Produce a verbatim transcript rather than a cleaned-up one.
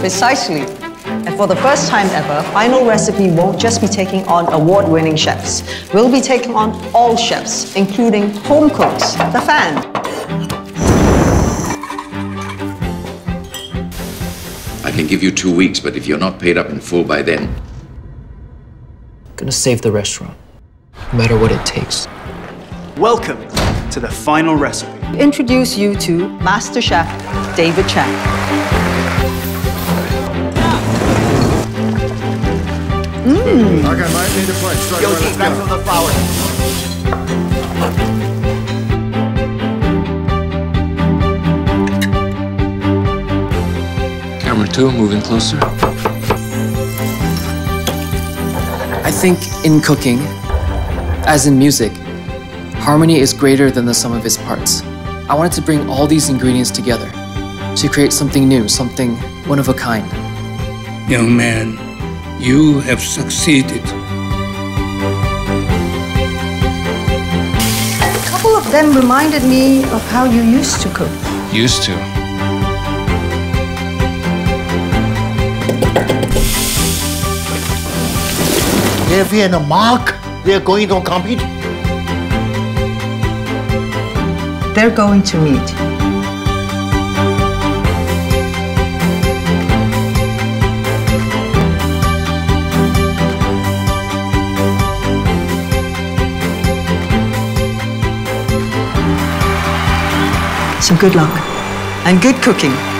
Precisely. And for the first time ever, Final Recipe won't just be taking on award-winning chefs. We'll be taking on all chefs, including home cooks, the fan. I can give you two weeks, but if you're not paid up in full by then... I'm gonna save the restaurant, no matter what it takes. Welcome to the Final Recipe. Introduce you to Master Chef David Chang. Mm. Okay, might need a plate. Straight Yo, right back from the flower. Camera two, moving closer. I think in cooking, as in music, harmony is greater than the sum of its parts. I wanted to bring all these ingredients together to create something new, something one of a kind. Young man, you have succeeded. A couple of them reminded me of how you used to cook. Used to? They're being a mark. They're going to compete. They're going to meet. So good luck and good cooking.